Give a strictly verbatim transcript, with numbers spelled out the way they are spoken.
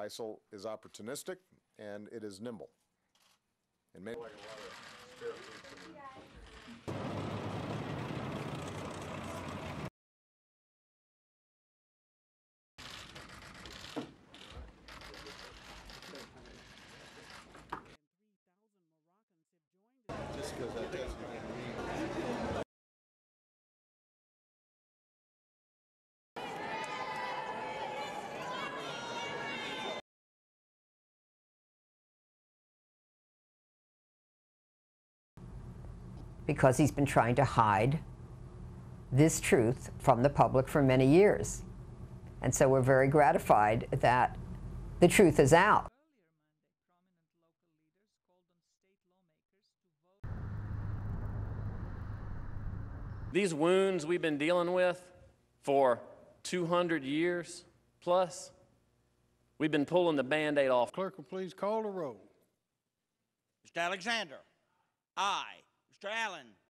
I S I L is opportunistic and it is nimble. And maybe just because I guess you can read. Because he's been trying to hide this truth from the public for many years. And so we're very gratified that the truth is out. These wounds we've been dealing with for two hundred years plus, we've been pulling the Band-Aid off. Clerk will please call the roll. Mister Alexander. Aye. Mister Allen.